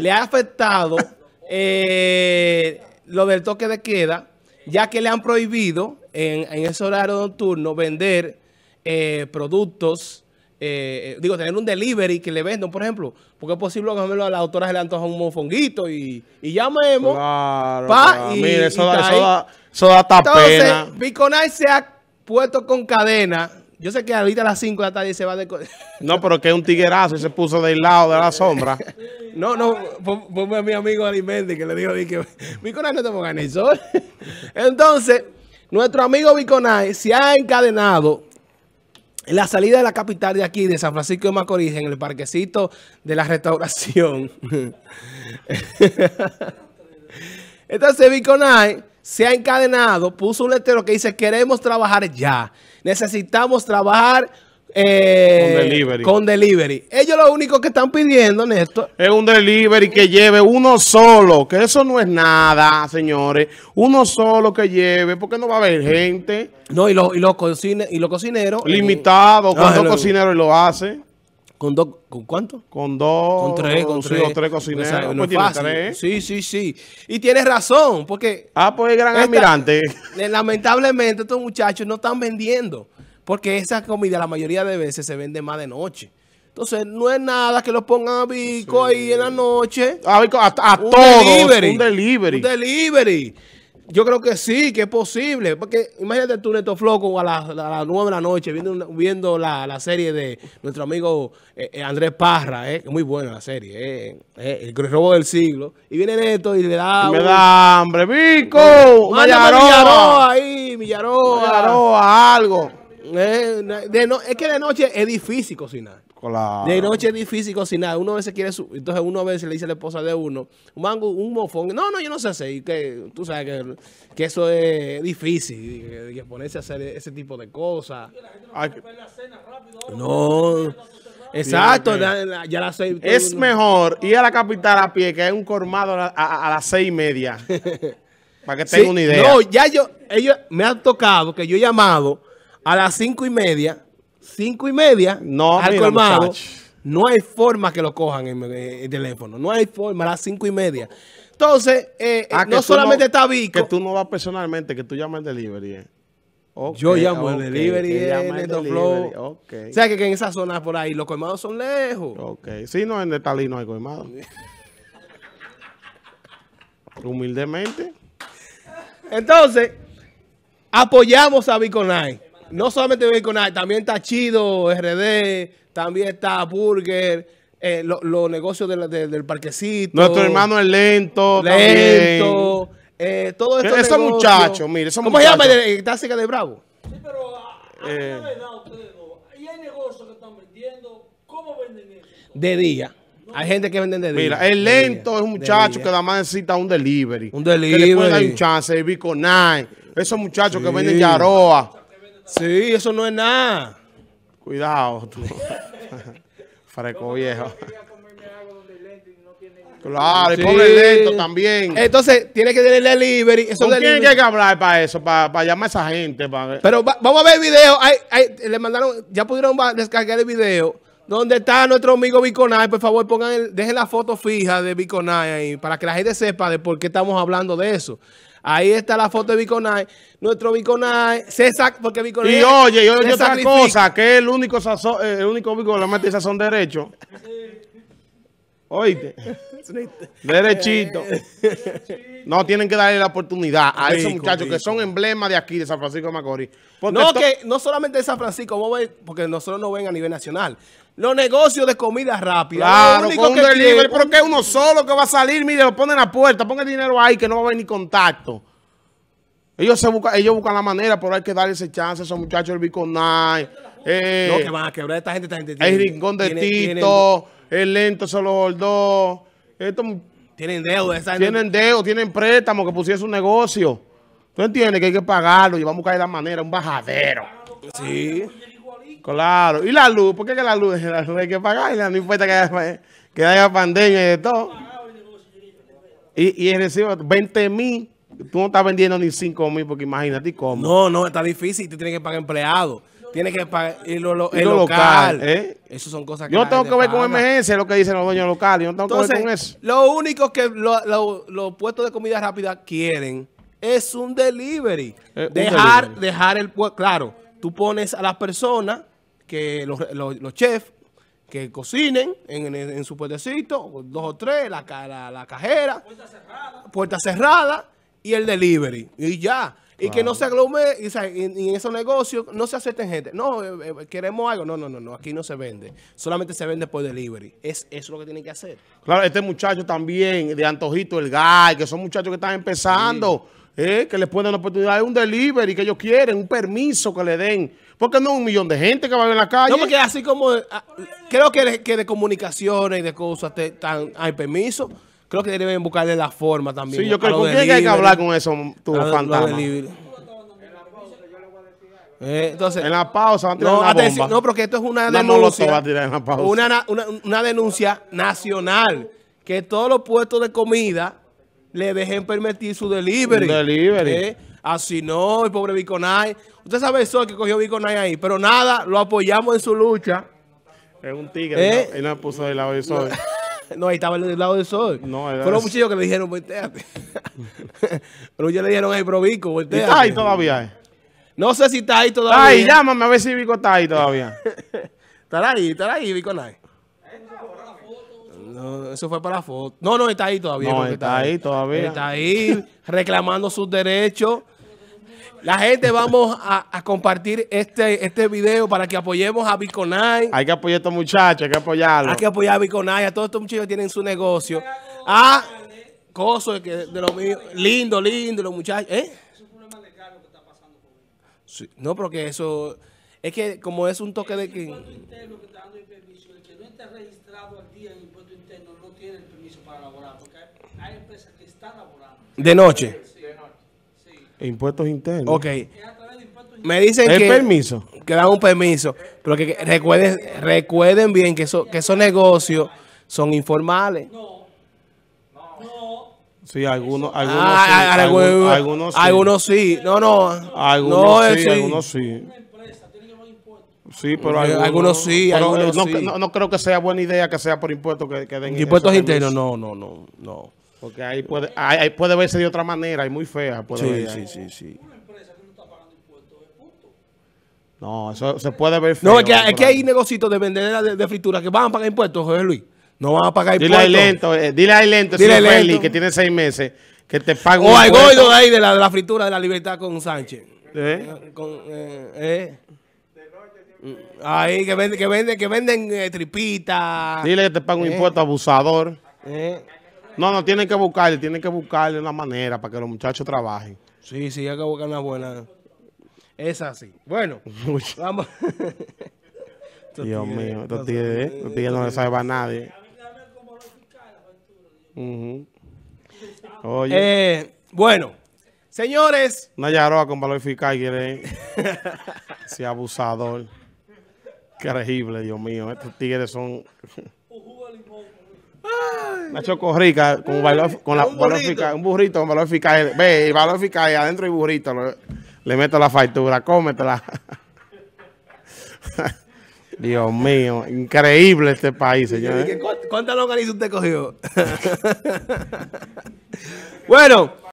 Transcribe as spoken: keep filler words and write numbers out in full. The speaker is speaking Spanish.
le ha afectado eh, lo del toque de queda, ya que le han prohibido en, en ese horario nocturno vender eh, productos, eh, digo, tener un delivery que le vendan, por ejemplo, porque es posible que a las autoras le antojan un mofonguito y, y llamemos. Claro, pa, claro. Y, mire, eso, y da, eso, da, eso da hasta entonces, pena. Viconay se ha puesto con cadena. Yo sé que ahorita a las cinco de la tarde se va de... No, pero que es un tiguerazo y se puso del lado de la sombra. No, no, ponme a mi amigo Alimendi que le dijo, que Viconay no te ponga en el sol. Entonces, nuestro amigo Viconay se ha encadenado en la salida de la capital de aquí, de San Francisco de Macorís, en el parquecito de la Restauración. Entonces, Viconay se ha encadenado, puso un letrero que dice, queremos trabajar ya. Necesitamos trabajar eh, con, delivery. con delivery. Ellos lo único que están pidiendo, Néstor, es un delivery que lleve uno solo, que eso no es nada, señores. Uno solo que lleve, porque no va a haber gente. No, y los y los cocine, y los cocineros... Limitado, con dos cocineros y lo hace. ¿Con dos? ¿Con cuánto? Con dos. Con tres, con tres. Con tres cocineros. O sea, no pues tiene tres. Sí, sí, sí. Y tienes razón, porque... Ah, pues el gran esta, almirante. Lamentablemente estos muchachos no están vendiendo, porque esa comida la mayoría de veces se vende más de noche. Entonces, no es nada que los pongan a Vico sí. ahí en la noche. A Vico, a, a un todos. Delivery, un delivery. Un delivery. Yo creo que sí, que es posible. Porque imagínate tú, Neto Floco, a las la nueve de la noche, viendo, una, viendo la, la serie de nuestro amigo eh, eh, Andrés Parra, que eh, es muy buena la serie, eh, eh, El Robo del Siglo. Y viene Neto y le da... Y me da hambre, Vico. Millaroa ahí, Millaroa. Millaroa, algo. Eh, de no, es que de noche es difícil cocinar. Claro. De noche es difícil cocinar. Uno a veces quiere su... Entonces uno a veces le dice a la esposa de uno, un mango, un mofón. No, no, yo no sé hacer. Que, tú sabes que, que eso es difícil, que, que ponerse a hacer ese tipo de cosas. No, exacto. Ya, ya, ya las seis, es uno. Mejor ir a la capital a pie, que hay un colmado a, a, a las seis y media. Para que tengan sí, una idea. No, ya yo, ellos me han tocado que yo he llamado a las cinco y media. Cinco y media, no, al colmado, no hay forma que lo cojan en el, el teléfono. No hay forma, a las cinco y media. Entonces, eh, ah, no solamente no, está Vico. Que tú no vas personalmente, que tú llamas el delivery. Eh. Okay, yo llamo okay, el delivery, el Neto Flow. Okay. O sea, que, que en esa zona por ahí los colmados son lejos. Ok. Sí, no, en el Talí no hay colmado. Humildemente. Entonces, apoyamos a Viconay. No solamente Viconay, también está Chido, R D, también está Burger, eh, los lo negocios de la, de, del parquecito. Nuestro hermano es lento. Lento. Eh, todo esto. Esos muchachos, mire. Esos ¿Cómo muchachos? se llama? Está cerca de Bravo. Sí, pero a, a eh. la verdad, ustedes no. Y hay negocios que están vendiendo. ¿Cómo venden eso? De día. Hay gente que vende de día. Mira, el lento es un muchacho que nada más necesita un delivery. Un delivery. Que le puede dar un chance. Viconay. Esos muchachos sí. que venden Yaroa. Sí, eso no es nada. Cuidado, tú. Freco viejo. Claro, y sí. pobre lento también. Entonces, tiene que tener delivery. Eso ¿Con delivery? quién hay que hablar para eso? Para, para llamar a esa gente. Para... Pero va, vamos a ver el video. Ay, ay, le mandaron, ya pudieron descargar el video. Donde está nuestro amigo Viconay. Por favor, pongan el, dejen la foto fija de Viconay ahí. Para que la gente sepa de por qué estamos hablando de eso. Ahí está la foto de Viconay. Nuestro Viconay se saca porque Viconay. Y oye, y oye otra cosa, que el único sazón, el único Viconay mete sazón derecho. Oíste. Derechito. No, tienen que darle la oportunidad a esos muchachos que son emblemas de aquí, de San Francisco de Macorís. No, que no solamente de San Francisco, vamos a ver, porque nosotros no ven a nivel nacional. Los negocios de comida rápida. Claro, único con que un delivery, pero que uno solo que va a salir, mire, lo ponen a la puerta, ponga el dinero ahí que no va a haber ni contacto. Ellos se buscan, ellos buscan la manera, pero hay que darle ese chance a esos muchachos del Viconay. Eh, no, que van a quebrar esta gente, esta gente. Tiene, el rincón de tiene, Tito, tienen, el lento se lo holdó. Estos, tienen deuda, esa gente. Tienen deuda, tienen préstamos que pusiese un negocio. ¿Tú entiendes que hay que pagarlo y vamos a buscar la manera, un bajadero? Sí. Claro, y la luz, ¿por qué que la luz hay que pagarla? No importa que haya, que haya pandemia y de todo. Y, y el recibo veinte mil, tú no estás vendiendo ni cinco mil, porque imagínate cómo. No, no, está difícil, tú tienes que pagar empleados. No, Tiene que pagar y lo, lo, y el lo local. local ¿eh? Eso son cosas que yo no tengo que ver paga. con emergencia, lo que dicen los dueños locales. Yo no tengo Entonces, que ver con eso. Lo único que los lo, lo puestos de comida rápida quieren es un delivery. Eh, dejar, un delivery. dejar el puesto. Claro, tú pones a las personas, que los, los, los chefs, que cocinen en, en, en su puestecito, dos o tres, la, la, la cajera, puerta cerrada. puerta cerrada y el delivery. Y ya. Y wow. que no se aglomere, y, y en esos negocios no se acepten gente. No, eh, queremos algo. No, no, no, no, aquí no se vende. Solamente se vende por delivery. Es, eso es lo que tienen que hacer. Claro, este muchacho también, de Antojito, el Guy, que son muchachos que están empezando, sí. eh, que les pueden dar la oportunidad de un delivery que ellos quieren, un permiso que le den. Porque no un millón de gente que va a ver en la calle. No, porque así como, a, creo que de, que de comunicaciones y de cosas te, tan, hay permiso. Creo que deben buscarle la forma también. Sí, yo creo que hay que hablar con eso, tu fantasma. Eh, entonces, en la pausa van a tirar no, una atención, bomba. No, porque esto es una denuncia. No va a tirar en la pausa. Una, una, una denuncia nacional. Que todos los puestos de comida le dejen permitir su delivery. Un delivery. Eh, así no, el pobre Viconay. Usted sabe eso que cogió Viconay ahí. Pero nada, lo apoyamos en su lucha. Es un tigre. Él no puso del lado del sol. No, ahí estaba del lado del sol. No, era... Fueron muchachos que le dijeron, volteate. Pero ya le dijeron, hey, Provico, volteate. ¿Está ahí todavía? Eh? No sé si está ahí todavía. Ay, llámame a ver si Vico está ahí todavía. ¿Estará ahí? ¿Estará ahí, Viconay? No, eso fue para la foto. No, no, está ahí todavía. No, está, está ahí todavía. Está ahí reclamando sus derechos. La gente vamos a, a compartir este, este video para que apoyemos a Viconay. Hay que apoyar a estos muchachos, hay que apoyarlos. Hay que apoyar a Viconay, a todos estos muchachos que tienen su negocio. Ah, cosas que de lo mío. Lindo, lindo, los muchachos. ¿Eh? Es un problema legal lo que está pasando con él. Sí, no, porque eso... Es que como es un toque de... El impuesto interno que está dando el permiso, el que no está registrado al día en el impuesto interno no tiene el permiso para laborar, porque hay empresas que están laborando. ¿De noche? Sí, de noche. Impuestos internos. Ok. Me dicen ¿El que... permiso? Que dan un permiso. Pero que, que recuerden, recuerden bien que, eso, que esos negocios son informales. No. No. Sí, algunos, algunos ah, sí. Algunos, algunos, algunos, sí. algunos sí. No, no. Algunos no, sí, sí, algunos sí. Sí, pero algunos, algunos sí. Pero algunos no, sí. No, no creo que sea buena idea que sea por impuestos que, que den. Impuestos internos, no, no, no, no. Porque ahí puede, ahí puede verse de otra manera, y muy fea. Puede sí, ver, sí, sí, sí. Una empresa que no está pagando impuestos es punto. No, eso se puede ver feo. No, es que, es que hay negocios de vendedoras de, de frituras que van a pagar impuestos, José Luis. No van a pagar dile impuestos. Ahí lento, eh, dile ahí lento, dile ahí lento, que tiene seis meses, que te pago. O hay gordo de ahí de la, de la fritura de la libertad con Sánchez. ¿Eh? Con, eh, eh. Ahí, que venden, que venden, que venden eh, tripitas. Dile que te pago un eh. impuesto abusador. Eh. No, no, tienen que buscarle, tienen que buscarle una manera para que los muchachos trabajen. Sí, sí, hay que buscar una buena. Es así. Bueno, vamos. Dios mío, estos tigres no le salva a nadie. Uh-huh. Oye. Eh, bueno, señores. Una yaroa con valor fiscal, quiere. Sí, abusador. Creíble, Dios mío. Estos tigres son... Una chocorrica con valor, con la, un, valor burrito. Fica, un burrito con valor fiscal. Ve, el valor fiscal adentro y burrito. Lo, le meto la factura, cómetela. Dios mío, increíble este país, señor. ¿Cuántas longaniza usted cogió? Bueno.